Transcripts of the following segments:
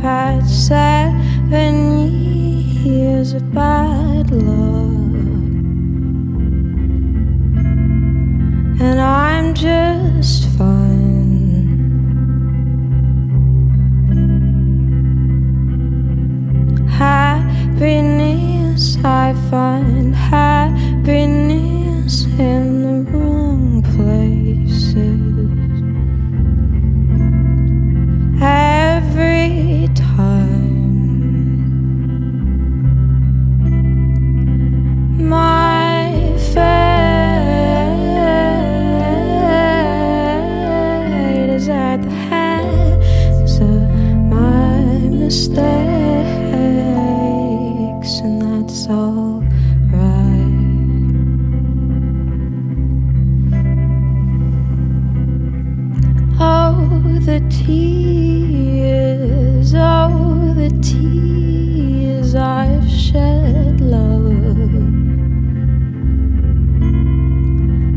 had 7 years of bad luck, and I'm just fine. Happiness, I find happiness in the wrong places. Every time, my fate is at the hands of my mistakes, and that's all right. Oh, the tears, oh, the tears I've shed, love,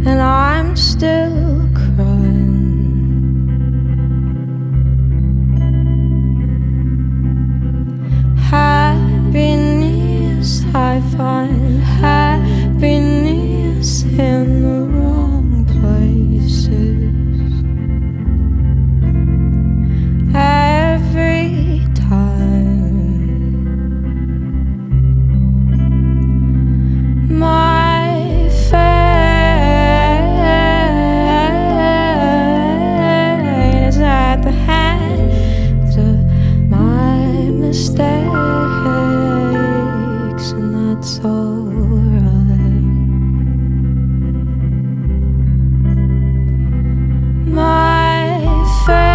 and I'm still crying. Happiness, I find happiness in the wrong places. Every time, my fate is at the hands of my mistakes, and that's all right. My fate.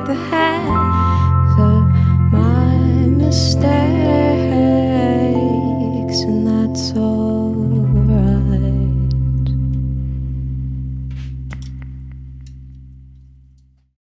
The